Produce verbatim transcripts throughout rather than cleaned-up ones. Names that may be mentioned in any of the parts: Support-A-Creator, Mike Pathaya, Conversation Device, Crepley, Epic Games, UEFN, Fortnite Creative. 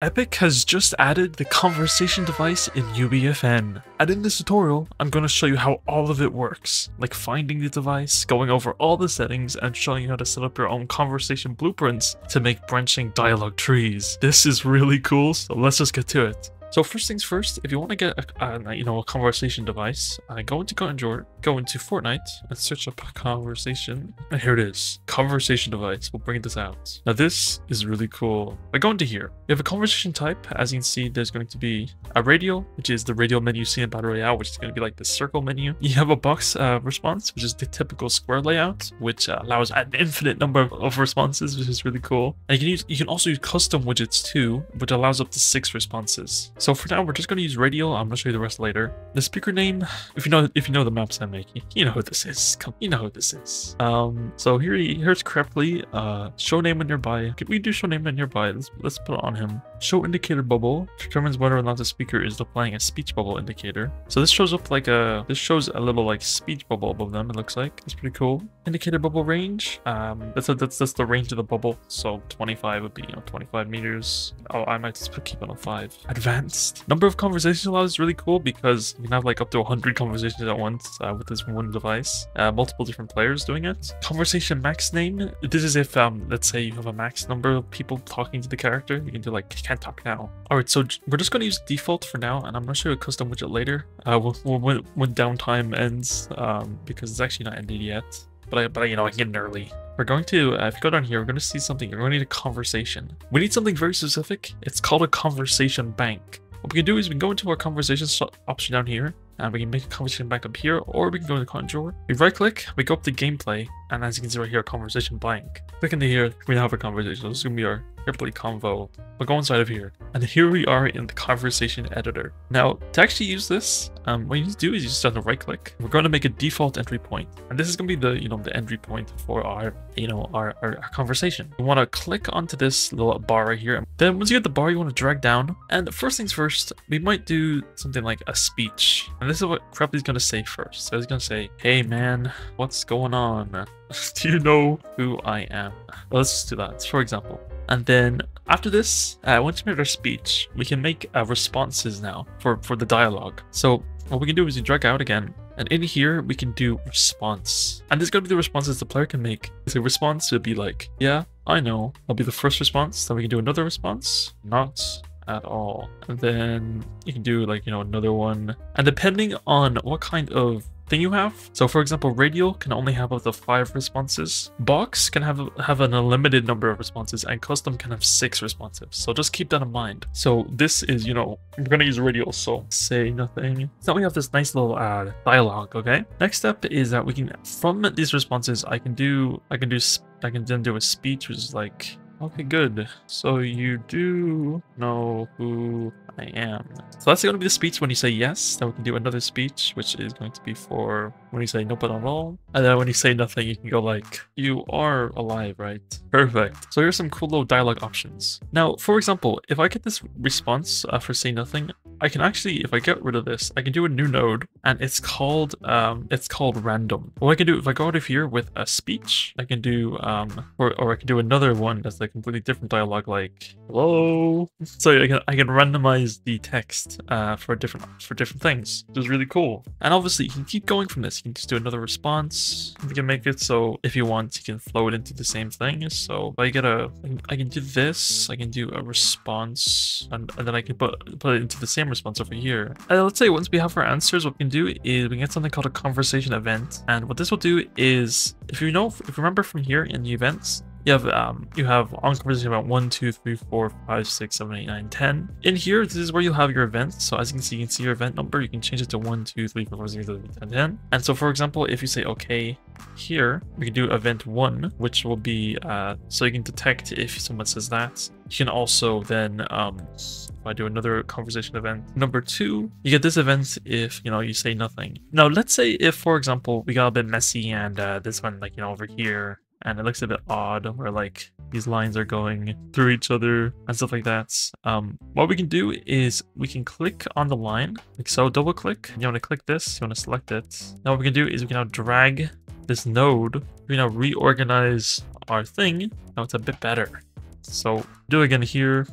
Epic has just added the conversation device in U E F N, and in this tutorial, I'm going to show you how all of it works, like finding the device, going over all the settings, and showing you how to set up your own conversation blueprints to make branching dialogue trees. This is really cool, so let's just get to it. So first things first, if you want to get a, uh, you know, a conversation device, uh, go into Conjure, go into Fortnite, and search up conversation, and here it is, conversation device. We'll bring this out. Now this is really cool. I go into here. You have a conversation type. As you can see, there's going to be a radio, which is the radio menu you see in Battle Royale, which is going to be like the circle menu. You have a box uh, response, which is the typical square layout, which uh, allows an infinite number of, of responses, which is really cool. And you can use, you can also use custom widgets too, which allows up to six responses. So for now, we're just going to use radio. I'm going to show you the rest later. The speaker name, if you know, if you know the maps I'm making, you know who this is. Come, you know who this is. Um, so here, he, here's Crepley. Uh, show name when nearby. Can we do show name when nearby? Let's let's put it on him. Show indicator bubble determines whether or not the speaker is displaying a speech bubble indicator. So this shows up like a this shows a little like speech bubble above them. It looks like it's pretty cool. Indicator bubble range. Um, that's a, that's that's the range of the bubble. So twenty-five would be, you know, twenty-five meters. Oh, I might just put keep it on five. Advanced. Number of conversations allowed is really cool because you can have like up to one hundred conversations at once uh, with this one device. Uh, multiple different players doing it. Conversation max name. This is if, um, let's say you have a max number of people talking to the character. You can do like, can't talk now. All right, so we're just going to use default for now, and I'm going to show you a custom widget later uh, when, when downtime ends, um, because it's actually not ended yet. But, I, but I, you know, I can get it early. We're going to, uh, if you go down here, we're going to see something. We're going to need a conversation. We need something very specific. It's called a conversation bank. What we can do is we can go into our conversations option down here, and we can make a conversation bank up here, or we can go to the controller. We right click, we go up to gameplay, and as you can see right here, conversation bank. Click into here, we now have a conversation. This is going to be our Crepley convo. We'll go inside of here, and here we are in the conversation editor. Now, to actually use this, um, what you need to do is you just have to right click. We're going to make a default entry point, and this is going to be the, you know, the entry point for our, you know, our, our, our conversation. We want to click onto this little bar right here. Then once you get the bar, you want to drag down. And first things first, we might do something like a speech. And this is what Crepley's going to say first. So he's going to say, "Hey man, what's going on? Do you know who I am?" Well, let's just do that, for example. And then after this, uh, once we made our speech, we can make uh, responses now for, for the dialogue. So what we can do is we drag out again, and in here, we can do response. And there's going to be the responses the player can make. So response would be like, "Yeah, I know." That'll be the first response. Then we can do another response, "Not at all." And then you can do like, you know, another one. And depending on what kind of thing you have. So for example, radio can only have up to five responses. Box can have have an unlimited number of responses, and custom can have six responses. So just keep that in mind. So this is, you know, we're gonna use radio, so say nothing. So we have this nice little uh, dialogue, okay? Next step is that we can, from these responses, I can do, I can do, I can then do a speech, which is like, "Okay, good. So you do know who I am." So that's going to be the speech when you say yes. Then we can do another speech, which is going to be for when you say "no, but not all." And then when you say nothing, you can go like, "You are alive, right? Perfect." So here's some cool little dialogue options. Now, for example, if I get this response uh, for say nothing, I can actually, if I get rid of this, I can do a new node, and it's called, um, it's called random. What I can do, if I go out of here with a speech, I can do, um, or, or I can do another one that's like completely different dialogue, like "hello." So I can I can randomize the text uh, for different for different things, which is really cool. And obviously, you can keep going from this. You can just do another response. You can make it so if you want, you can flow it into the same thing. So if I get a, I can, I can do this. I can do a response, and, and then I can put put it into the same response over here. And let's say once we have our answers, what we can do is we can get something called a conversation event. And what this will do is, if you know, if you remember from here in the events, you have um you have on conversation about one, two, three, four, five, six, seven, eight, nine, ten. In here, this is where you'll have your events. So as you can see, you can see your event number. You can change it to one, two, three, four, five, six, seven, eight, nine, ten. And so for example, if you say okay here, we can do event one, which will be uh so you can detect if someone says that. You can also then um if I do another conversation event number two, you get this event if, you know, you say nothing. Now let's say if, for example, we got a bit messy and uh this one, like, you know, over here, and it looks a bit odd where like these lines are going through each other and stuff like that. Um, what we can do is we can click on the line like so, double click. You want to click this, you want to select it. Now what we can do is we can now drag this node. We now reorganize our thing. Now it's a bit better. So do it again here.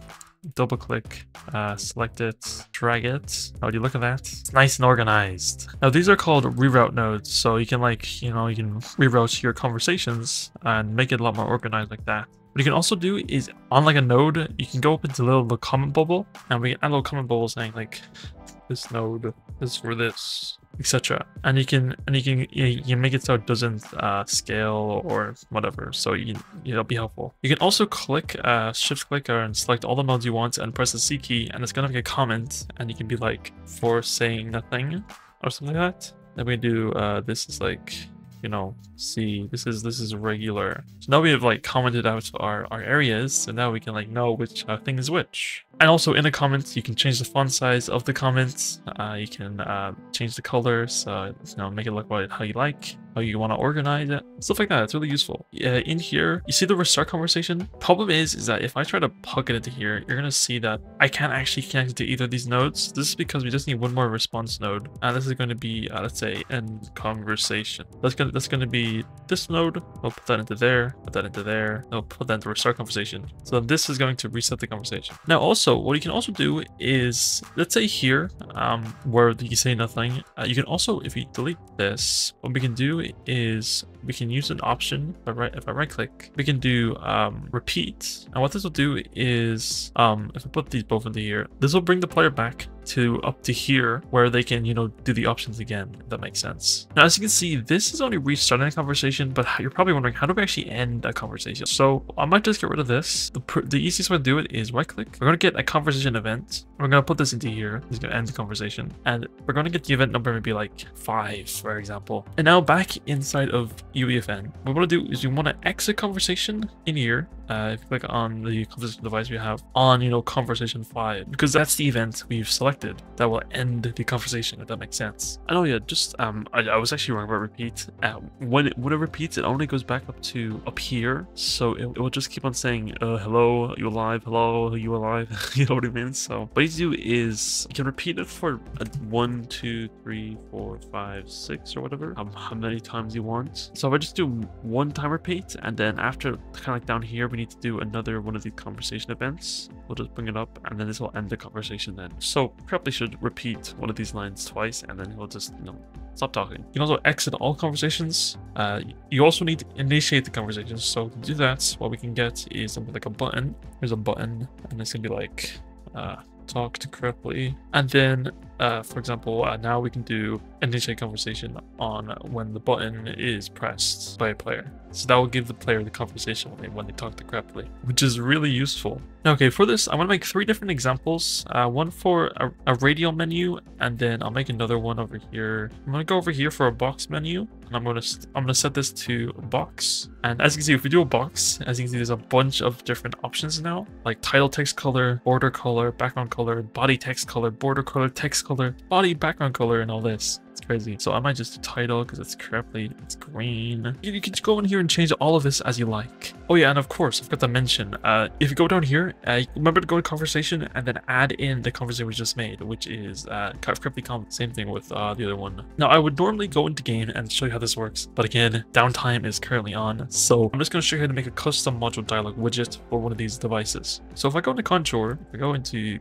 double click, uh, select it, drag it. Oh, do you look at that? It's nice and organized. Now these are called reroute nodes. So you can like, you know, you can reroute your conversations and make it a lot more organized like that. What you can also do is on like a node, you can go up into a little, little comment bubble, and we can add a little comment bubble saying like, this node is for this, et cetera. And you can and you can you can make it so it doesn't uh, scale or whatever. So you, it'll be helpful. You can also click uh, shift click and select all the nodes you want and press the C key, and it's gonna make a comment, and you can be like for saying nothing or something like that. Then we do uh, this is like, you know, see, this is this is regular. So now we have like commented out our, our areas, so now we can like know which uh, thing is which. And also in the comments, you can change the font size of the comments. Uh, you can uh, change the colors, uh, you know, make it look what, how you like, how you want to organize it, stuff like that. It's really useful. Yeah, in here, you see the restart conversation. Problem is, is that if I try to plug it into here, you're gonna see that I can't actually connect it to either of these nodes. This is because we just need one more response node, and this is going to be, uh, let's say, end conversation. That's gonna that's gonna be this node. I'll put that into there. Put that into there. I'll put that into restart conversation. So then this is going to reset the conversation. Now also. So what you can also do is, let's say here, um, where you say nothing, uh, you can also, if you delete this, what we can do is we can use an option. If I right, if I right click, we can do um, repeat. And what this will do is, um, if I put these both into here, this will bring the player back to up to here where they can, you know, do the options again, if that makes sense. Now, as you can see, this is only restarting a conversation, but you're probably wondering, how do we actually end a conversation? So I might just get rid of this. The, pr the easiest way to do it is right click. We're going to get a conversation event. We're going to put this into here. It's going to end the conversation, and we're going to get the event number, maybe like five, for example. And now back inside of U E F N, what we want to do is we want to exit conversation in here. Uh, if you click on the conversation device we have on, you know, conversation five, because that's the event we've selected that will end the conversation, if that makes sense. And oh yeah, just, um, I, I was actually wrong about repeat. Uh, when, it, when it repeats, it only goes back up to up here. So it, it will just keep on saying, uh, hello, are you alive? Hello, are you alive? You know what I mean? So what you do is you can repeat it for a one, two, three, four, five, six, or whatever, um, how many times you want. So if I just do one time repeat, and then after kind of like down here, we need to do another one of these conversation events. We'll just bring it up, and then this will end the conversation then. So Crepley should repeat one of these lines twice, and then he'll just, you know, stop talking. You can also exit all conversations. Uh, you also need to initiate the conversations. So to do that, what we can get is something like a button. Here's a button, and it's gonna be like, uh, talk to Crepley. And then, uh, for example, uh, now we can do initiate conversation on when the button is pressed by a player. So that will give the player the conversation when they, when they talk to Crepley, which is really useful. Okay, for this, I want to make three different examples. Uh, one for a, a radial menu, and then I'll make another one over here. I'm gonna go over here for a box menu, and I'm gonna I'm gonna set this to box. And as you can see, if we do a box, as you can see, there's a bunch of different options now, like title text color, border color, background color, body text color, border color, text color, body background color, and all this. It's crazy. So I might just do title because it's Crepley, it's green. You, you can go in here and change all of this as you like. Oh yeah, and of course, I forgot to mention, uh, if you go down here, uh, remember to go to conversation and then add in the conversation we just made, which is uh, Crepley comment. Same thing with uh, the other one. Now I would normally go into game and show you how this works, but again, downtime is currently on. So I'm just going to show you how to make a custom module dialog widget for one of these devices. So if I go into contour, if I go into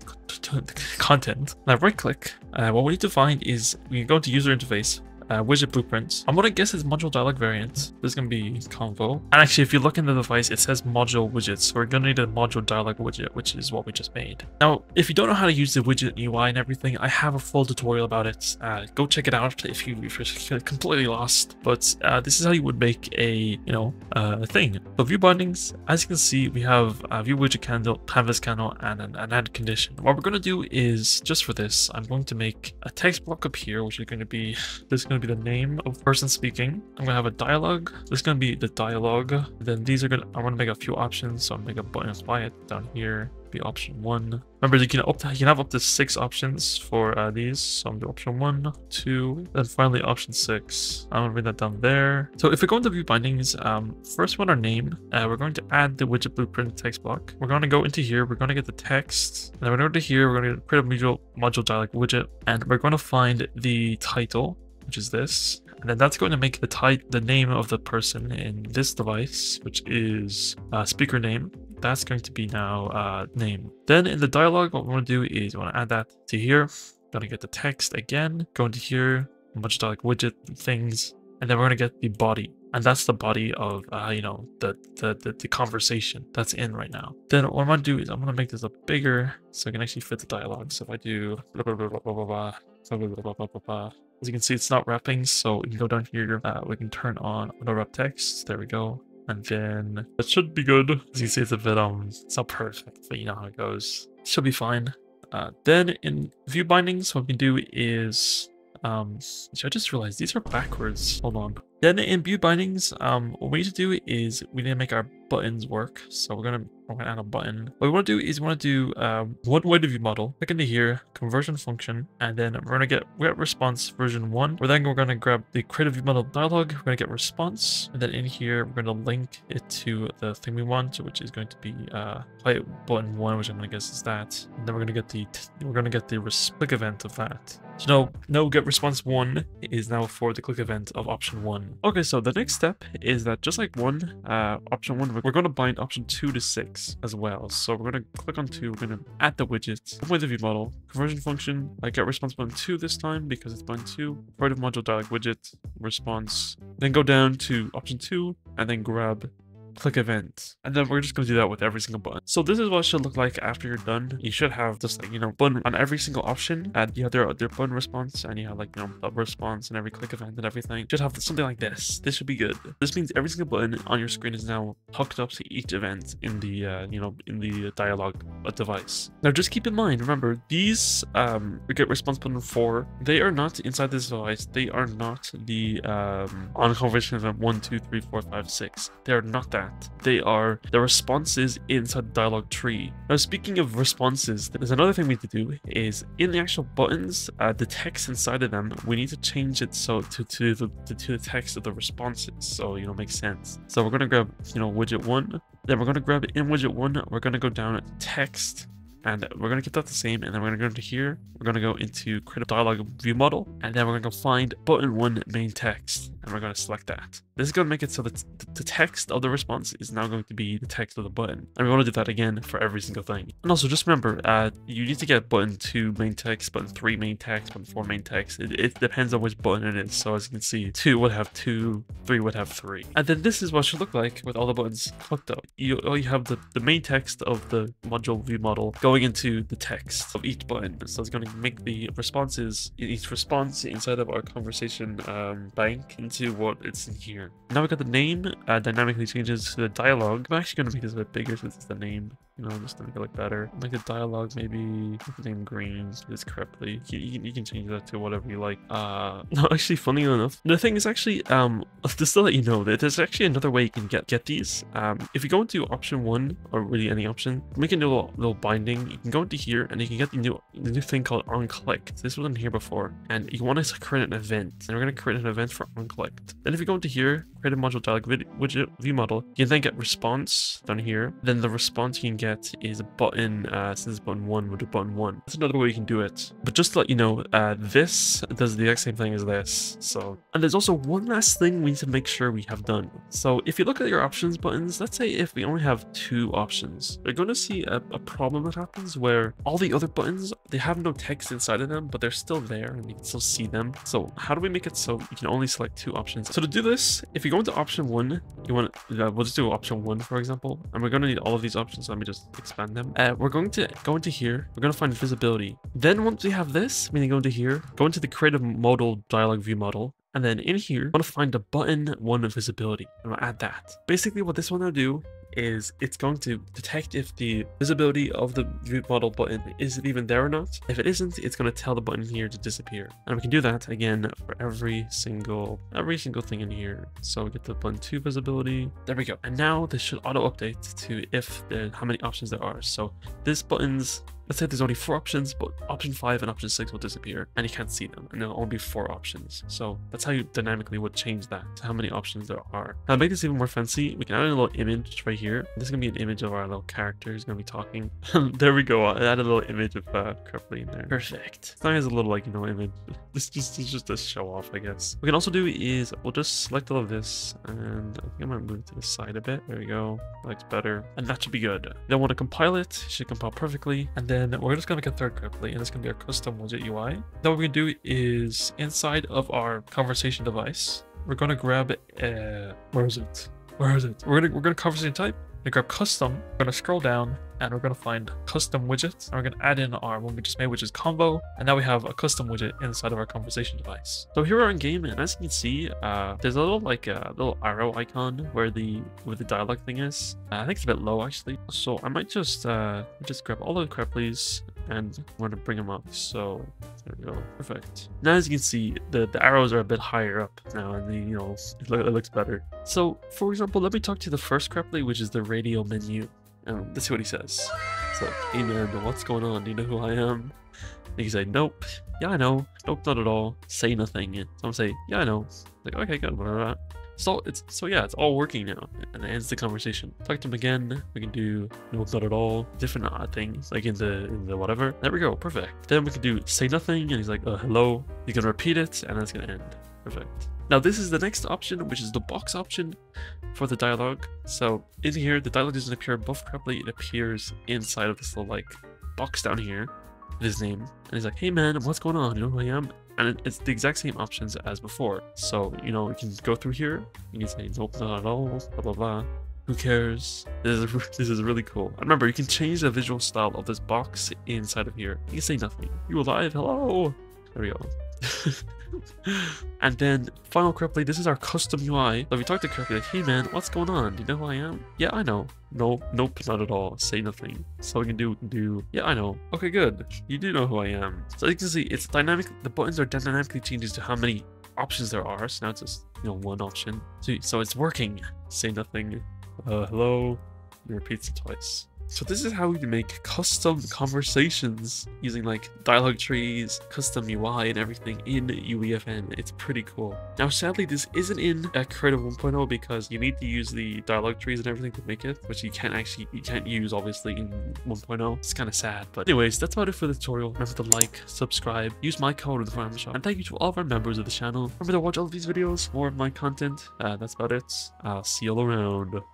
content, and I right click, uh, what we need to find is we can go into user interface, uh, widget blueprints. I'm gonna guess it's module dialog variant. This is gonna be convo. And actually, if you look in the device, it says module widgets. So we're gonna need a module dialog widget, which is what we just made. Now, if you don't know how to use the widget U I and everything, I have a full tutorial about it. Uh, go check it out if, you, if you're completely lost. But uh, this is how you would make a, you know, uh, thing. So view bindings. As you can see, we have a view widget candle, canvas candle, and an, an add condition. What we're gonna do is, just for this, I'm going to make a text block up here, which is gonna be this. Going to be the name of the person speaking. I'm going to have a dialogue. This is going to be the dialogue. Then these are going to, I want to make a few options. So I'm going to make a button apply it down here. Be option one. Remember, you can up to, you can have up to six options for uh, these. So I'm going to do option one, two, and finally option six. I'm going to bring that down there. So if we go into view bindings, um, first one, our name, uh, we're going to add the widget blueprint text block. We're going to go into here. We're going to get the text. And then we're going to go to here. We're going to create a module, module dialog widget, and we're going to find the title, which is this, and then that's going to make the type the name of the person in this device, which is uh, speaker name. that's going to be now uh, name. Then in the dialogue, what we want to do is we want to add that to here. Gonna get the text again, go into here, a bunch of like widget things, and then we're gonna get the body. And that's the body of, uh, you know, the, the, the, the conversation that's in right now. Then what I'm gonna do is I'm gonna make this a bigger so I can actually fit the dialogue. So if I do, blah, blah, blah, blah, blah, blah, blah, blah, blah, blah, blah, blah. As you can see, it's not wrapping. So we can go down here, uh, we can turn on auto wrap text. There we go. And then that should be good. As you can see, it's a bit, um, it's not perfect, but you know how it goes. It should be fine. Uh, then in view bindings, what we can do is, um, so I just realized these are backwards. Hold on. Then in view bindings, um, what we need to do is we need to make our buttons work. So we're gonna we're gonna add a button. What we want to do is we want to do um, one way to view model. Click into here, conversion function, and then we're gonna get we get response version one. We're then we're gonna grab the creative view model dialog. We're gonna get response, and then in here we're gonna link it to the thing we want, which is going to be uh, play button one, which I'm gonna guess is that. And then we're gonna get the we're gonna get the res click event of that. So no no get response one is now for the click event of option one. Okay, so the next step is that just like one, uh, option one, we're going to bind option two to six as well. So we're going to click on two, we're going to add the widgets, point of view model, conversion function, I get response button two this time because it's button two, creative module dialog widget, response, then go down to option two and then grab click event, and then we're just going to do that with every single button. So this is what it should look like after you're done. You should have just like, you know, button on every single option, and you have their, their button response, and you have like, you know, the response and every click event and everything. You should have something like this. This should be good. This means every single button on your screen is now hooked up to each event in the uh, you know, in the dialogue device. Now just keep in mind, remember these um we get response button four, they are not inside this device. They are not the um on conversation event one two three four five six. They are not that. They are the responses inside the dialogue tree. Now, speaking of responses, there's another thing we need to do is in the actual buttons, uh, the text inside of them, we need to change it so to, to, the, to, to the text of the responses. So, you know, makes sense. So we're going to grab, you know, widget one, then we're going to grab in widget one, we're going to go down to text, and we're going to keep that the same. And then we're going to go into here. We're going to go into create a dialogue view model. And then we're going to go find button one main text. And we're going to select that. This is going to make it so that the text of the response is now going to be the text of the button. And we want to do that again for every single thing. And also just remember, uh, you need to get button two main text, button three main text, button four main text. It, it depends on which button it is. So as you can see, two would have two, three would have three. And then this is what it should look like with all the buttons hooked up. You, you have the, the main text of the module view model going into the text of each button. So it's going to make the responses in each response inside of our conversation um, bank into what it's in here. Now we got the name uh, dynamically changes to the dialogue. I'm actually going to make this a bit bigger since it's the name. You know, just to make it look better. Make the dialogue maybe make the name green. It's Crepley. You, you, you can change that to whatever you like. Uh, no, actually, funny enough, the thing is actually um just to let you know that there's actually another way you can get get these. Um, if you go into option one or really any option, make a little little binding. You can go into here and you can get the new the new thing called onClicked. This wasn't here before, and you want to create an event. And we're gonna create an event for onClicked. Then if you go into here, create a module dialog widget view model. You can then get response down here. Then the response you can get Get is a button uh since button one would do button one. That's another way you can do it, but just to let you know, uh this does the exact same thing as this. So, and there's also one last thing we need to make sure we have done. So if you look at your options buttons, let's say if we only have two options, you're going to see a, a problem that happens where all the other buttons, they have no text inside of them, but they're still there and you can still see them. So how do we make it so you can only select two options? So to do this, if you go into option one, you want to, uh, we'll just do option one for example, and we're going to need all of these options. So let me just expand them. Uh, we're going to go into here. We're going to find visibility. Then once we have this, we need to go into here, go into the creative modal dialog view model. And then in here, I want to find the button one visibility. I'm going to add that. Basically what this one will do is it's going to detect if the visibility of the view model button is it even there or not. If it isn't, it's going to tell the button here to disappear. And we can do that again for every single every single thing in here. So we get the button two visibility. There we go. And now this should auto update to if there, how many options there are. So this button's, let's say there's only four options, but option five and option six will disappear and you can't see them, and there'll only be four options. So that's how you dynamically would change that to how many options there are. Now to make this even more fancy, we can add a little image right here here. This is gonna be an image of our little character who's gonna be talking. There we go. I added a little image of uh, Crepley in there. Perfect. It's not as a little like, you know, image. This just is just a show off, I guess. What we can also do is we'll just select all of this, and I think I'm gonna move it to the side a bit. There we go. That looks better, and that should be good. We don't want to compile it. It should compile perfectly, and then we're just gonna make a third Crepley, and it's gonna be our custom widget U I. Now what we're gonna do is inside of our conversation device, we're gonna grab uh, where is it? Where is it? We're gonna we're gonna conversation type. We're gonna grab custom. We're gonna scroll down and we're gonna find custom widgets. And we're gonna add in our one we just made, which is combo. And now we have a custom widget inside of our conversation device. So here we are in game, and as you can see, uh, there's a little like a uh, little arrow icon where the where the dialogue thing is. Uh, I think it's a bit low actually. So I might just uh, just grab all of the Crepleys and we're gonna bring them up. So there we go. Perfect. Now, as you can see, the, the arrows are a bit higher up now, and the, you know, it, look, it looks better. So, for example, let me talk to the first Crepley, which is the radio menu. Um, let's see what he says. It's like, hey man, what's going on? Do you know who I am? And he's like, nope. Yeah, I know. Nope, not at all. Say nothing. So I'm saying, yeah, I know. Like, okay, good. Blah, blah, blah. So it's so yeah, it's all working now, and it ends the conversation. Talk to him again. We can do no, not at all. Different odd things like in the in the whatever. There we go, perfect. Then we can do say nothing, and he's like, uh, hello. You can repeat it, and that's gonna end. Perfect. Now this is the next option, which is the box option for the dialogue. So in here, the dialogue doesn't appear above Crepley. It appears inside of this little like box down here with his name, and he's like, hey man, what's going on? You know who I am? And it's the exact same options as before. So, you know, you can go through here. You can say, nope, not at all, blah, blah, blah. Who cares? This is, this is really cool. And remember, you can change the visual style of this box inside of here. You can say nothing. You alive? Hello. There we go. And then final Crepley, this is our custom U I. So if you talk to Crepley, like, hey man, what's going on? Do you know who I am? Yeah, I know. No, nope, not at all. Say nothing. So we can do do yeah, I know. Okay, good. You do know who I am. So as you can see, it's dynamic. The buttons are dynamically changed to how many options there are. So now it's just, you know, one option. So, so it's working. Say nothing. Uh, hello. It repeats it twice. So this is how we make custom conversations using like dialogue trees, custom U I, and everything in U E F N. It's pretty cool. Now, sadly, this isn't in uh, Creative one point oh because you need to use the dialogue trees and everything to make it, which you can't actually, you can't use obviously in one point oh. It's kind of sad, but anyways, that's about it for the tutorial. Remember to like, subscribe, use my code in the farm shop, and thank you to all of our members of the channel. Remember to watch all of these videos, more of my content. Uh, that's about it. I'll see you all around.